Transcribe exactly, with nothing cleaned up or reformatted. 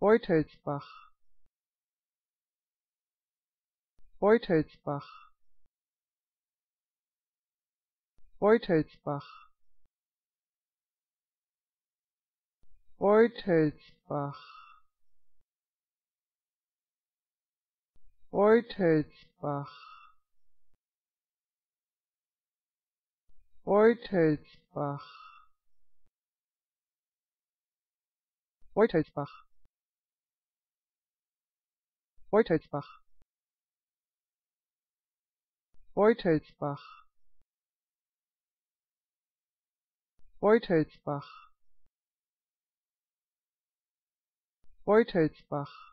Beutelsbach, Beutelsbach, Beutelsbach, Beutelsbach, Beutelsbach, Beutelsbach, Beutelsbach, Beutelsbach, Beutelsbach, Beutelsbach, Beutelsbach.